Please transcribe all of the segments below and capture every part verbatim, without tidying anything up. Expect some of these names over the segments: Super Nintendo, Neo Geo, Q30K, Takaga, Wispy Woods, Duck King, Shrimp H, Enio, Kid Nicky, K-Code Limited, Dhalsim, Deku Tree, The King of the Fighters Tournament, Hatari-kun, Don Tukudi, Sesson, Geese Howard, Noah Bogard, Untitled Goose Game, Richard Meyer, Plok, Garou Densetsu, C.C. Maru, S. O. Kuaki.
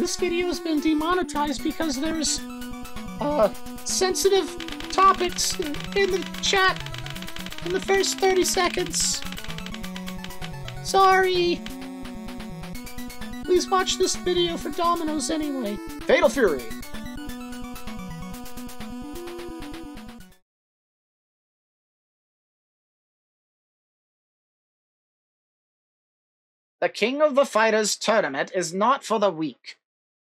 This video has been demonetized because there's uh, sensitive topics in, in the chat in the first thirty seconds. Sorry. Please watch this video for dominoes anyway. Fatal Fury. The King of the Fighters Tournament is not for the weak.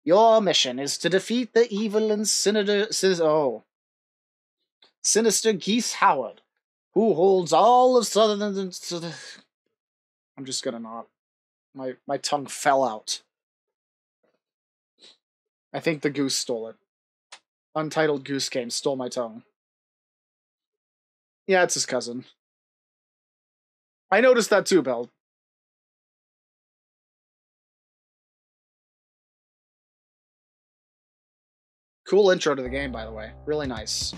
Your mission is to defeat the evil and sinister, oh, sinister Geese Howard, who holds all of Southern... I'm just gonna not. My, my tongue fell out. I think the goose stole it. Untitled Goose Game stole my tongue. Yeah, it's his cousin. I noticed that too, Belle. Cool intro to the game, by the way. Really nice.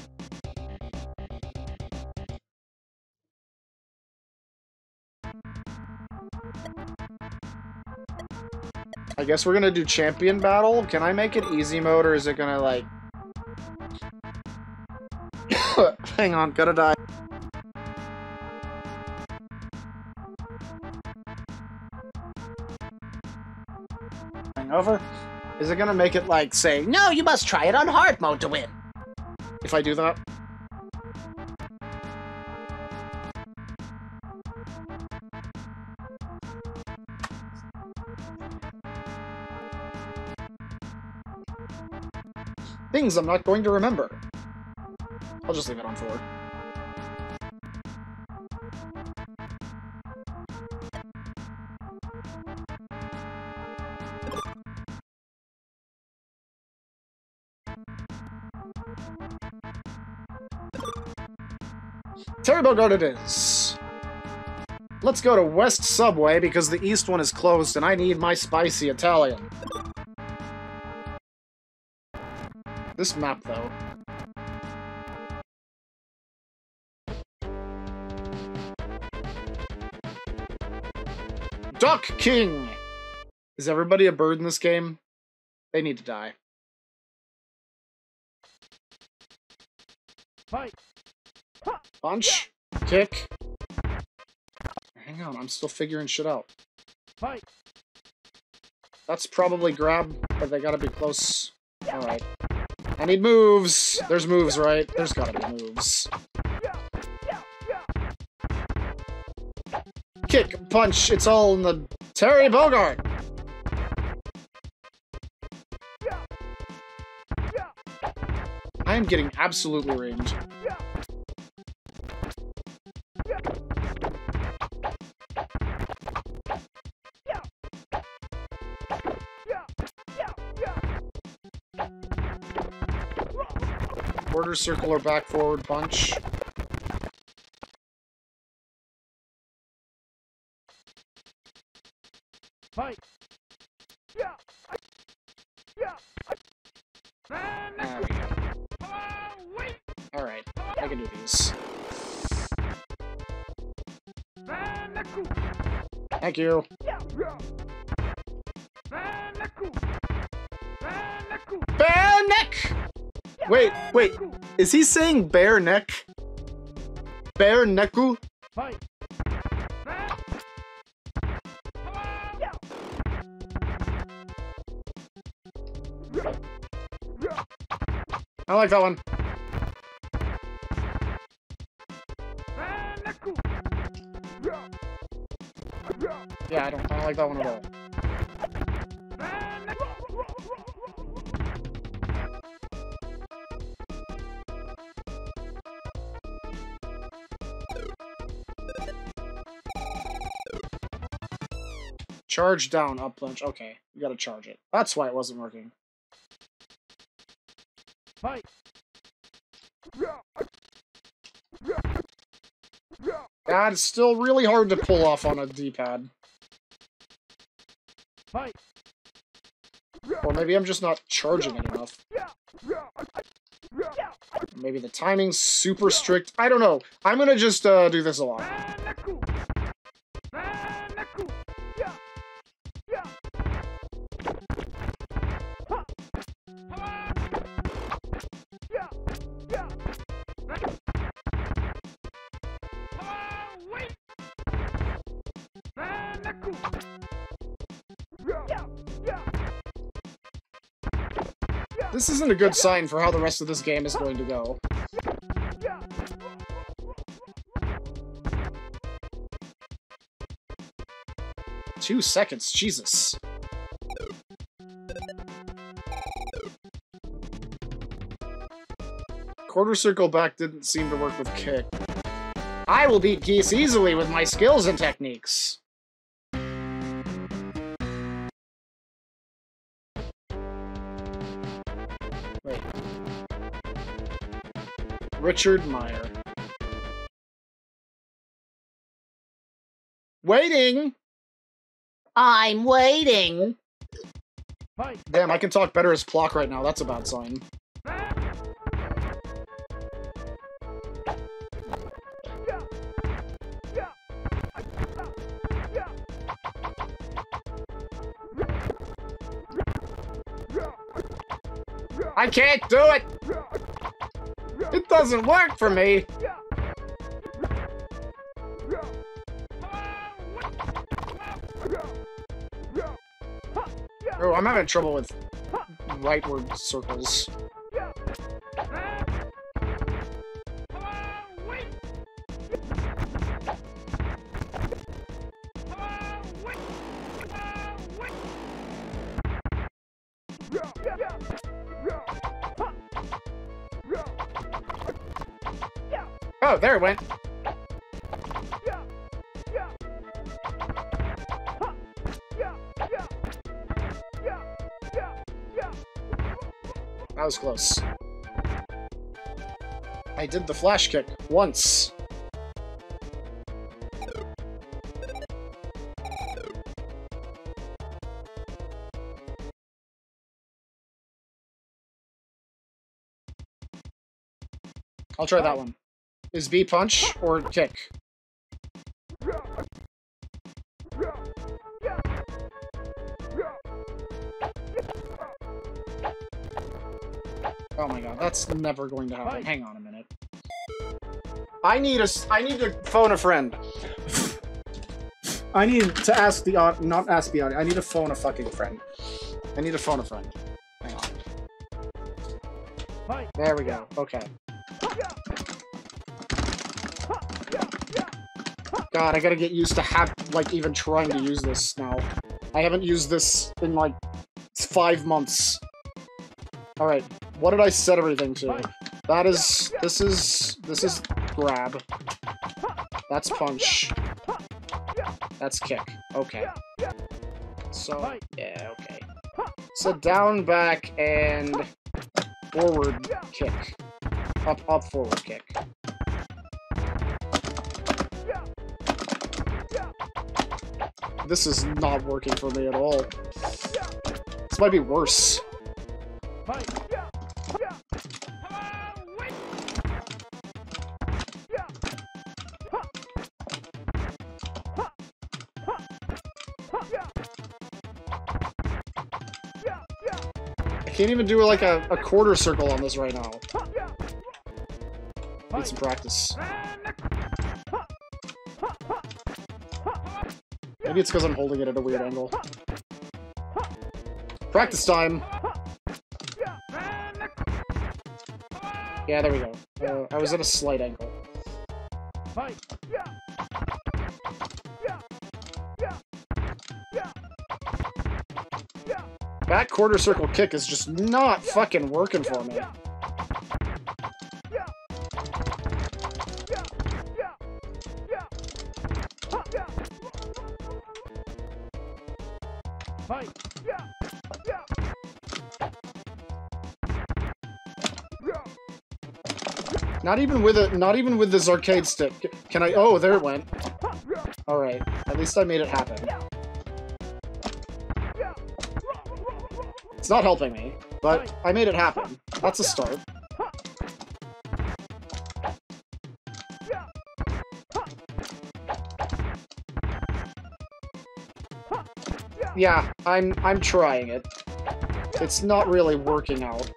I guess we're gonna do champion battle. Can I make it easy mode, or is it gonna, like... Hang on, gotta die. Hang over. Is it gonna make it, like, say, no, you must try it on hard mode to win? If I do that? Things I'm not going to remember. I'll just leave it on four. Terry Bogard it is. Let's go to West Subway because the East one is closed and I need my spicy Italian. This map, though. Duck King! Is everybody a bird in this game? They need to die. Fight! Punch, kick. Hang on, I'm still figuring shit out. Fight. That's probably grab, but they gotta be close. Alright. I need moves! There's moves, right? There's gotta be moves. Kick, punch, it's all in the Terry Bogard! I am getting absolutely reamed. Quarter circle or back forward punch. Fight. Yeah. Yeah. There we go. All right, I can do these. Thank you. Bare neck. Wait, wait, is he saying bare neck? Bare necku? Fight. I like that one. Yeah, I don't, I don't like that one at all. Charge down, up punch. Okay, you gotta charge it. That's why it wasn't working. Fight. That's still really hard to pull off on a D-pad. Fight. Or maybe I'm just not charging it enough. Maybe the timing's super strict. I don't know. I'm gonna just uh, do this a lot. This isn't a good sign for how the rest of this game is going to go. Two seconds, Jesus. Quarter circle back didn't seem to work with kick. I will beat Geese easily with my skills and techniques. Wait. Richard Meyer. Waiting! I'm waiting! Damn, I can talk better as Plok right now, that's a bad sign. I can't do it! It doesn't work for me! Oh, I'm having trouble with rightward circles. Oh, there it went. That was close. I did the flash kick once. I'll try that one. Is B punch or kick? Oh my god, that's never going to happen. Hang on a minute. I need a. I need to phone a friend. I need to ask the audio. Not ask the audio. I need to phone a fucking friend. I need to phone a friend. Hang on. There we go. Okay. God, I gotta get used to have like even trying to use this now. I haven't used this in like five months. All right, what did I set everything to? That is, this is, this is grab. That's punch. That's kick. Okay. So yeah, okay. So down, back, and forward kick. Up, up, forward kick. This is not working for me at all. This might be worse. I can't even do like a, a quarter circle on this right now. Need some practice. Maybe it's because I'm holding it at a weird angle. Practice time! Yeah, there we go. Uh, I was at a slight angle. That quarter circle kick is just not fucking working for me. Not even with it. Not even with this arcade stick. Can I? Oh, there it went. All right. At least I made it happen. It's not helping me, but I made it happen. That's a start. Yeah, I'm. I'm trying it. It's not really working out.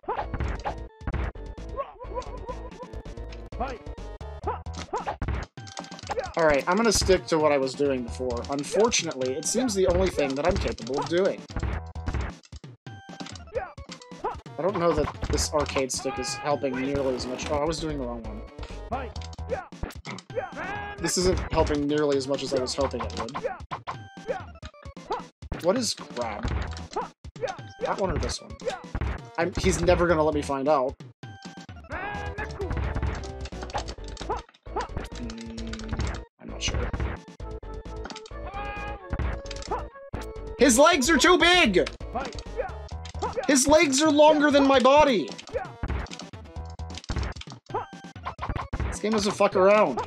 Alright, I'm gonna stick to what I was doing before. Unfortunately, it seems the only thing that I'm capable of doing. And don't know that this arcade stick is helping nearly as much. Oh, I was doing the wrong one. This isn't helping nearly as much as I was hoping it would. What is grab? That one or this one? I'm, he's never gonna let me find out. Mm, I'm not sure. His legs are too big! His legs are longer than my body! This game doesn't fuck around.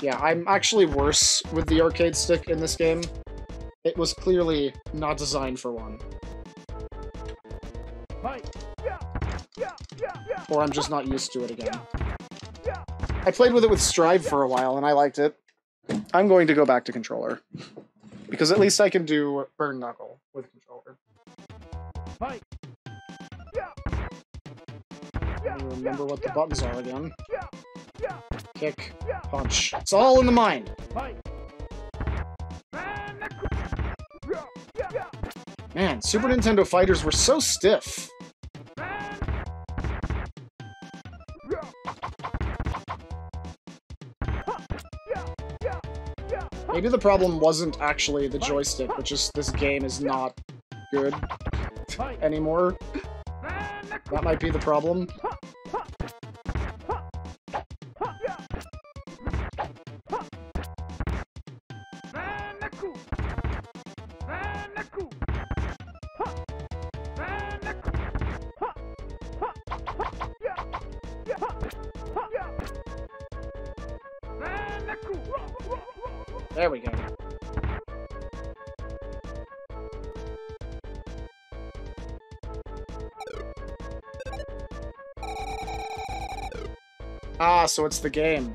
Yeah, I'm actually worse with the arcade stick in this game. It was clearly not designed for one. Or I'm just not used to it again. I played with it with Strive for a while and I liked it. I'm going to go back to controller. Because at least I can do Burn Knuckle with controller. I don't remember what the buttons are again. Kick, punch. It's all in the mind! Man, Super Nintendo fighters were so stiff. Maybe the problem wasn't actually the joystick, but just this game is not good anymore. That might be the problem. There we go. Ah, so it's the game.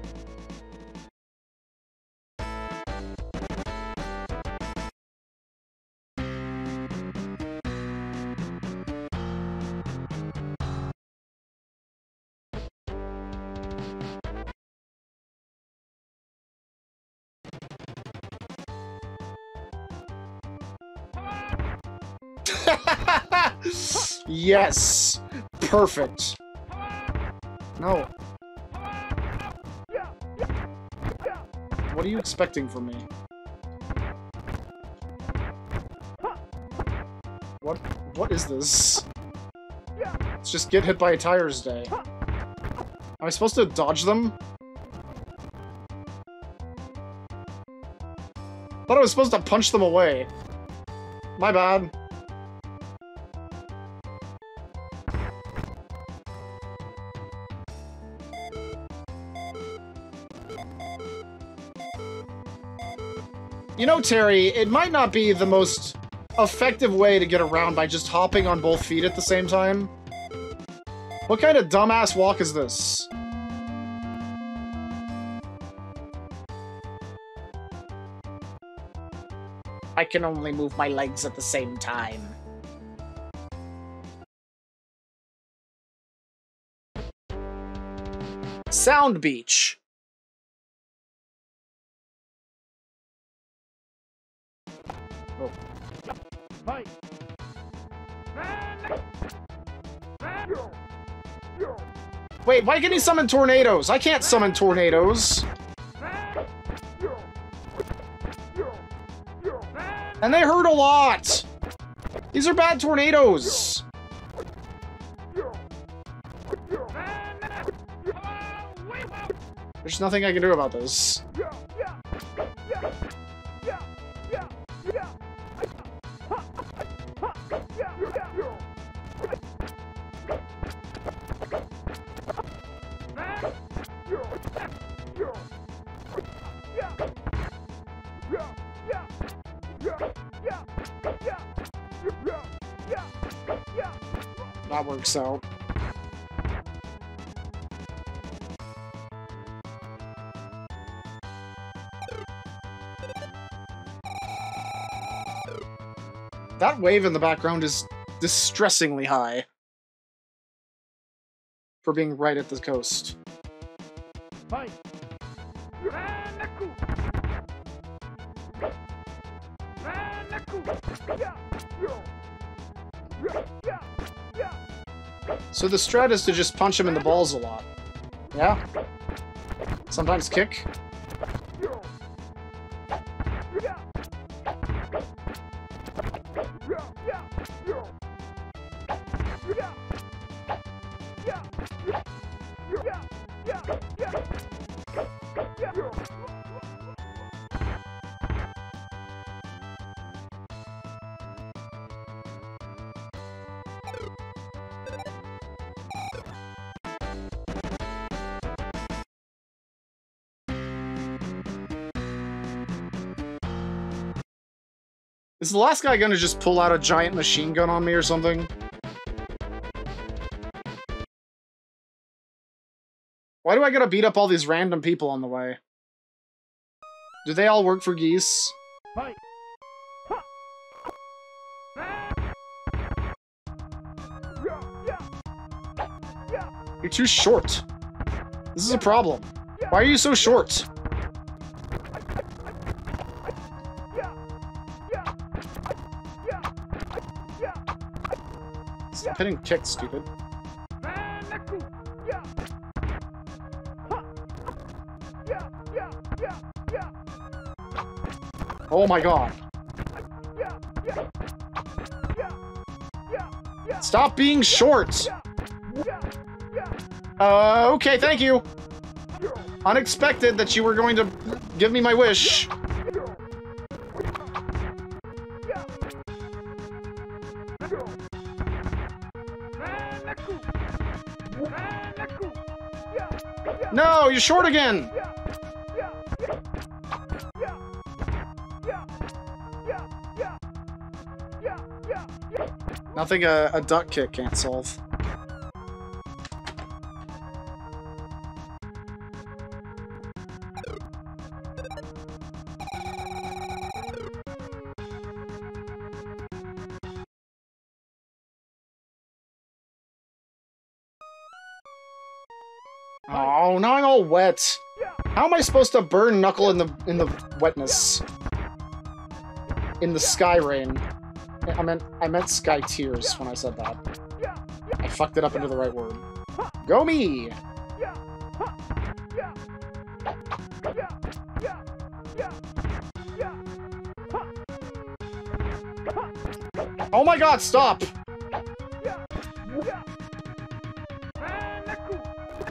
Yes! Perfect! No. What are you expecting from me? What? What is this? It's just get hit by a tire's day. Am I supposed to dodge them? Thought I was supposed to punch them away. My bad. You know, Terry, it might not be the most effective way to get around by just hopping on both feet at the same time. What kind of dumbass walk is this? I can only move my legs at the same time. Sound Beach. Oh. Wait, why can he summon tornadoes? I can't summon tornadoes. And they hurt a lot. These are bad tornadoes. There's nothing I can do about this. That works out. That wave in the background is distressingly high for being right at the coast. Bye. So the strat is to just punch him in the balls a lot. Yeah? Sometimes kick. Is the last guy gonna just pull out a giant machine gun on me or something? Why do I gotta beat up all these random people on the way? Do they all work for Geese? Fight. You're too short. This is a problem. Why are you so short? I'm hitting kicks, stupid. Oh my god. Stop being short! Uh, okay, thank you! Unexpected that you were going to give me my wish. No, you're short again! Nothing a, a duck kick can't solve. Oh, now I'm all wet. How am I supposed to burn Knuckle in the in the wetness? In the sky rain. I meant I meant sky tears when I said that. I fucked it up into the right word. Go me! Oh my god, stop!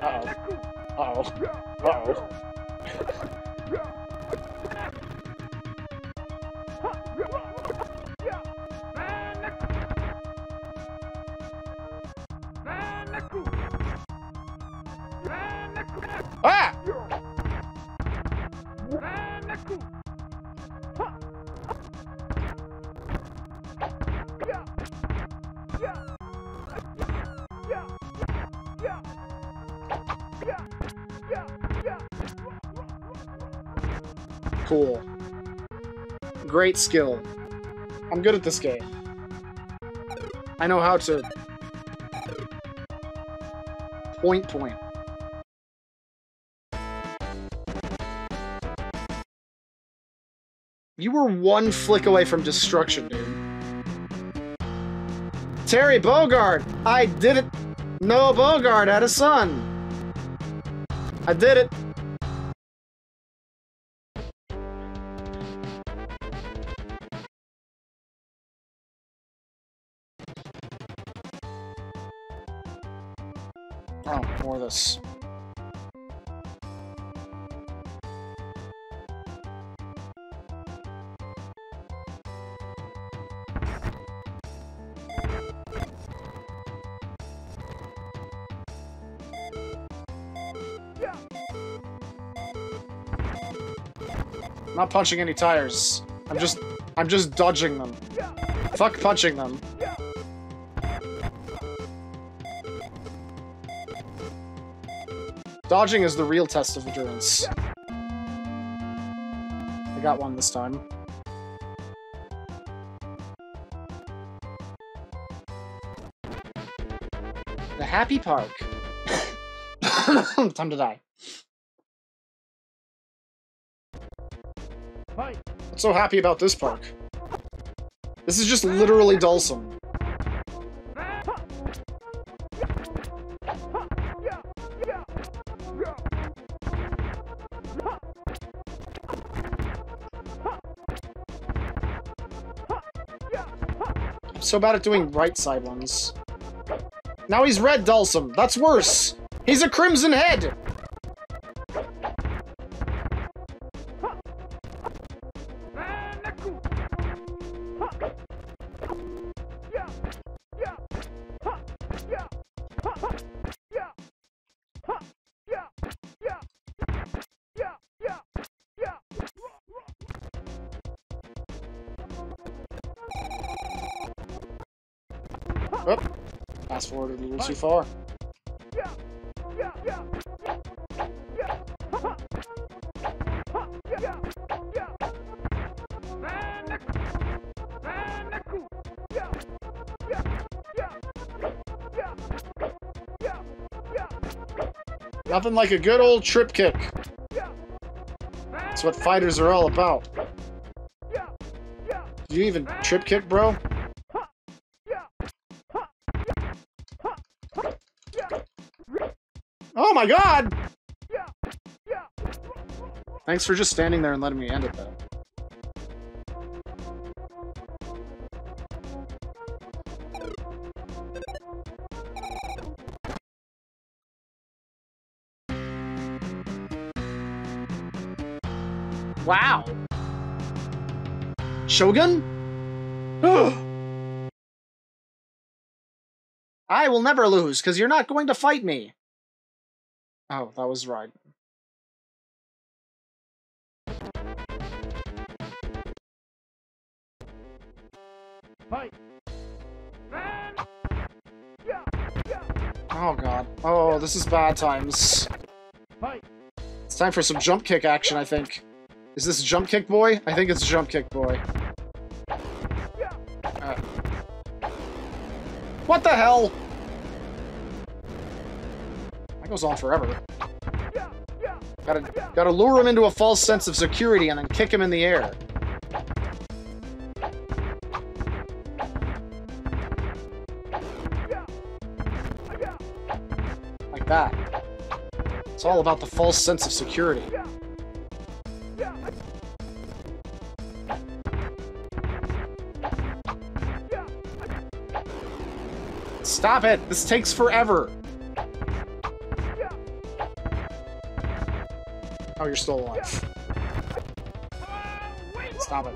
Uh-oh. Uh-oh. Ah! Cool. Great skill. I'm good at this game. I know how to... Point, point. You were one flick away from destruction, dude. Terry Bogard! I did it! Noah Bogard had a son! I did it! I'm not punching any tires. I'm just I'm just dodging them. Fuck punching them. Dodging is the real test of endurance. I got one this time. The happy park. Time to die. What's so happy about this park? This is just literally Dhalsim. so bad at doing right side ones. Now he's red Dhalsim. That's worse. He's a crimson head. Forward a little too far. Nothing like a good old trip kick. That's what fighters are all about. Did you even trip kick, bro? Oh my god! Thanks for just standing there and letting me end it, though. Wow! Shogun? I will never lose, because you're not going to fight me! Oh, that was right. Oh god. Oh, this is bad times. It's time for some jump kick action, I think. Is this jump kick boy? I think it's jump kick boy. Uh. What the hell? Goes on forever. Gotta, gotta lure him into a false sense of security and then kick him in the air. Like that. It's all about the false sense of security. Stop it! This takes forever! Oh, you're still alive. Stop it.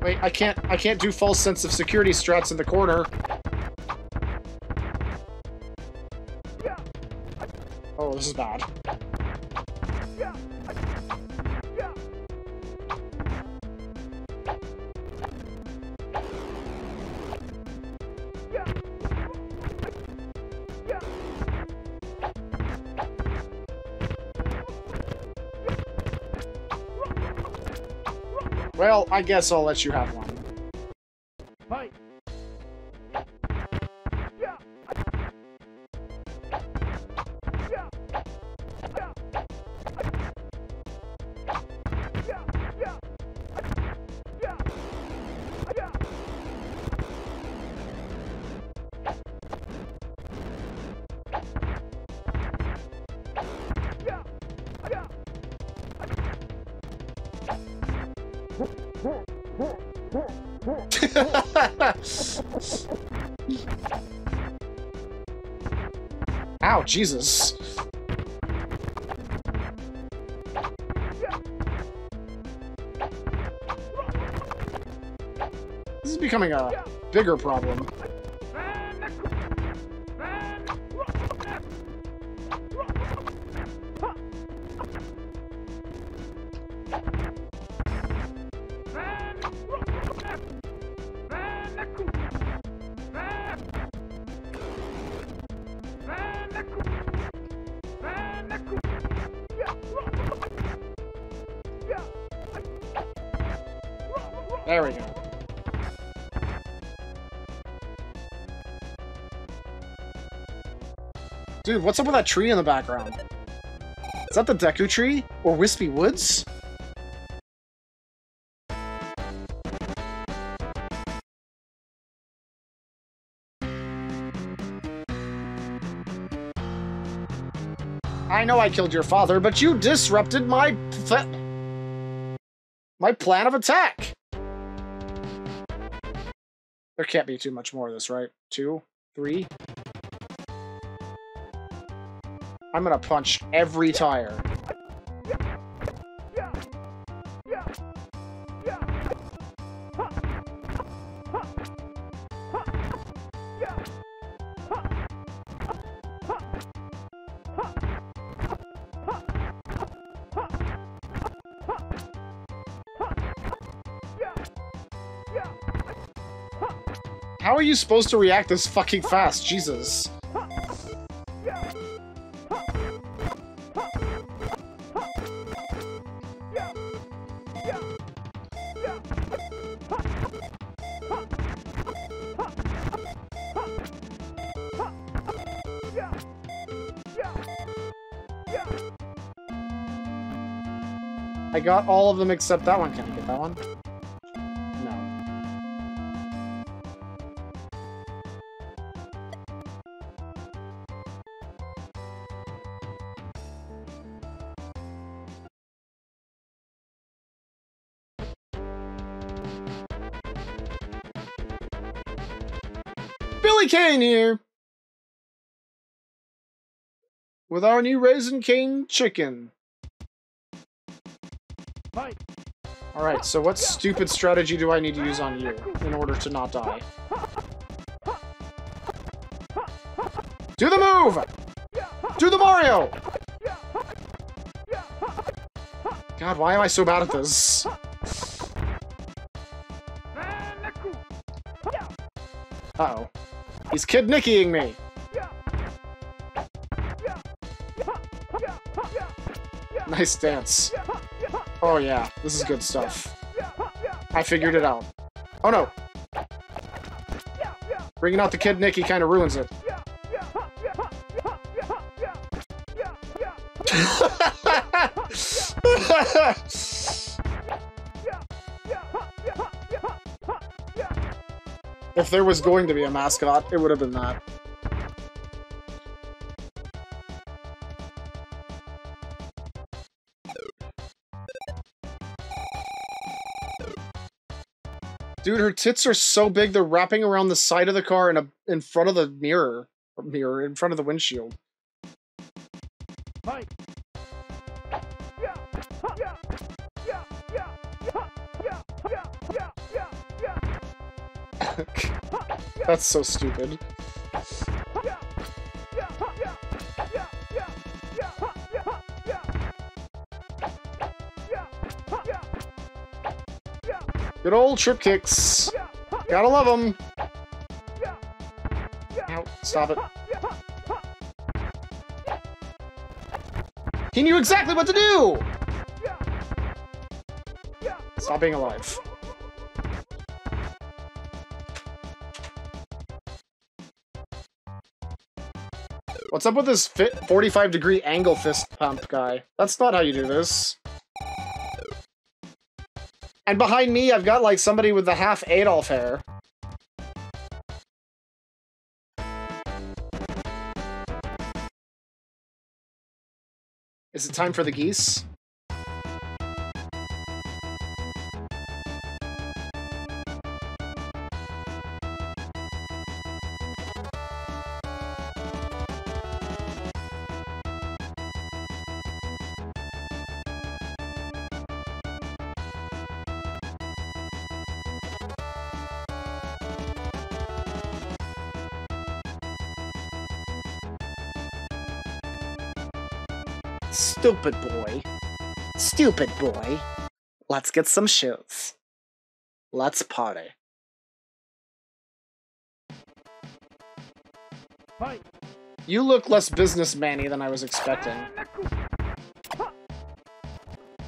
Wait, I can't I can't do false sense of security strats in the corner. This is bad. Well, I guess I'll let you have one. Ow, Jesus. This is becoming a bigger problem. There we go. Dude, what's up with that tree in the background? Is that the Deku Tree? Or Wispy Woods? know I killed your father, but you disrupted my pl- my plan of attack. There can't be too much more of this, right? Two, three. I'm gonna punch every tire. How are you supposed to react this fucking fast? Jesus. I got all of them except that one. Can I get that one? Cane here with our new Raising Cane chicken. Alright, so what stupid strategy do I need to use on you in order to not die? Do the move! Do the Mario! God, why am I so bad at this? Uh-oh. He's Kid Nickying me! Nice dance. Oh yeah, this is good stuff. I figured it out. Oh no! Bringing out the Kid Nicky kind of ruins it. If there was going to be a mascot, it would have been that. Dude, her tits are so big they're wrapping around the side of the car in a in front of the mirror, or mirror in front of the windshield. Hi. That's so stupid. Good old trip kicks. Gotta love them. Ow, stop it. He knew exactly what to do! Stop being alive. What's up with this fit forty-five degree angle fist pump guy? That's not how you do this. And behind me, I've got like somebody with the half Adolf hair. Is it time for the geese? Stupid boy. Stupid boy. Let's get some shoes. Let's party. Hi. You look less businessman-y than I was expecting.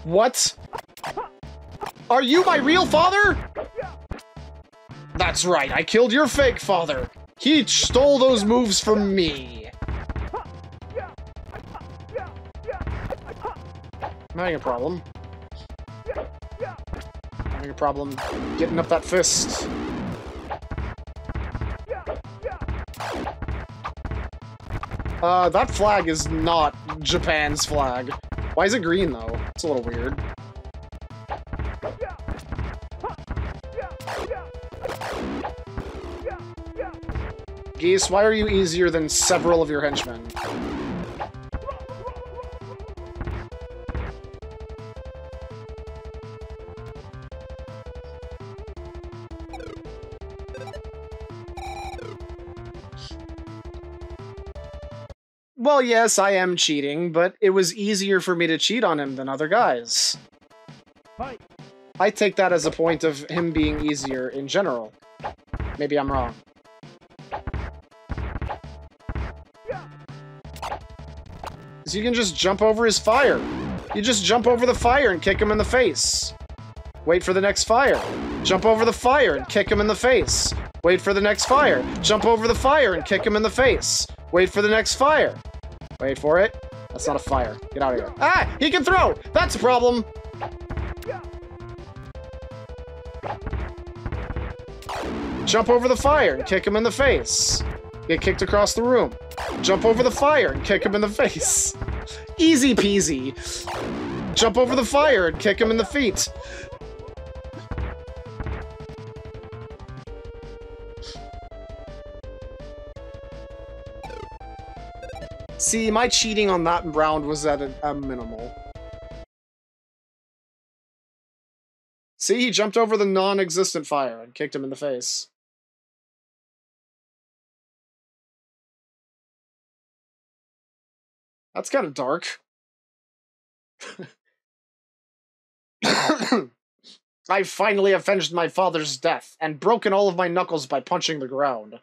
What? Are you my real father? That's right, I killed your fake father. He stole those moves from me. I'm having a problem. I'm having a problem getting up that fist. Uh, that flag is not up Japan's flag. Why is it green, though? It's a little weird. Geese, why are you easier than several of your henchmen? Well, yes, I am cheating, but it was easier for me to cheat on him than other guys. Fight. I take that as a point of him being easier in general. Maybe I'm wrong. Because you can just jump over his fire. You just jump over the fire and kick him in the face. Wait for the next fire. Jump over the fire and kick him in the face. Wait for the next fire. Jump over the fire and kick him in the face. Wait for the next fire. Wait for it. That's not a fire. Get out of here. Ah! He can throw! That's a problem! Jump over the fire and kick him in the face. Get kicked across the room. Jump over the fire and kick him in the face. Easy peasy. Jump over the fire and kick him in the feet. See, my cheating on that round was at a, a minimal. See, he jumped over the non-existent fire and kicked him in the face. That's kind of dark. I finally avenged my father's death and broken all of my knuckles by punching the ground.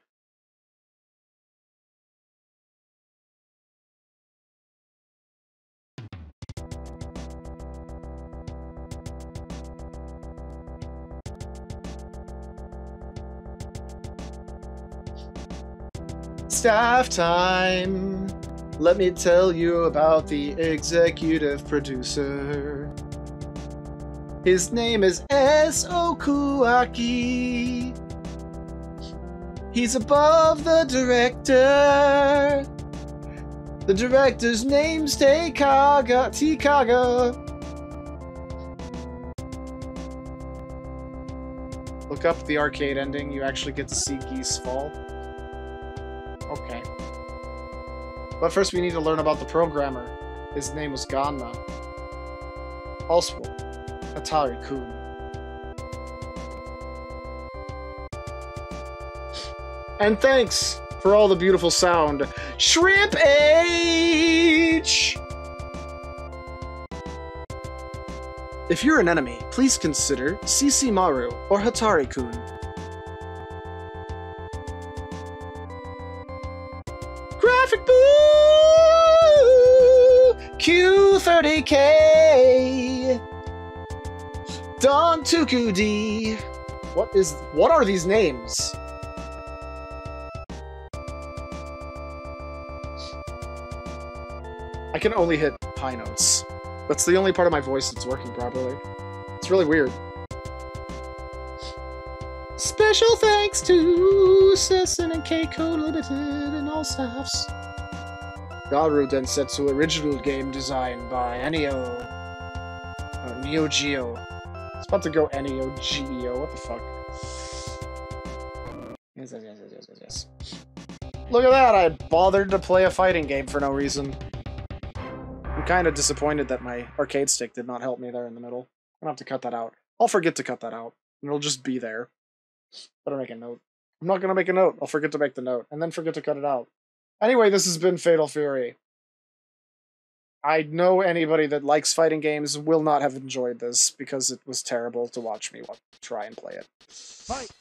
Staff time! Let me tell you about the executive producer. His name is S. O. Kuaki. He's above the director. The director's name's Takaga. Takaga. Look up the arcade ending. You actually get to see Geese fall. Okay. But first we need to learn about the programmer. His name was Ganma. Also, Hatari-kun. And thanks for all the beautiful sound. Shrimp H! If you're an enemy, please consider C C. Maru or Hatari-kun. Q thirty K! Don Tukudi! What is- what are these names? I can only hit high notes. That's the only part of my voice that's working properly. It's really weird. Special thanks to Sesson and K-Code Limited and all staffs. Garou Densetsu original game designed by Enio. Uh, Neo Geo. It's about to go Neo Geo. What the fuck? Yes, yes, yes, yes, yes, yes. Look at that! I bothered to play a fighting game for no reason. I'm kind of disappointed that my arcade stick did not help me there in the middle. I'm gonna have to cut that out. I'll forget to cut that out. And it'll just be there. Better make a note. I'm not gonna make a note. I'll forget to make the note. And then forget to cut it out. Anyway, this has been Fatal Fury. I know anybody that likes fighting games will not have enjoyed this, because it was terrible to watch me try and play it. Fight.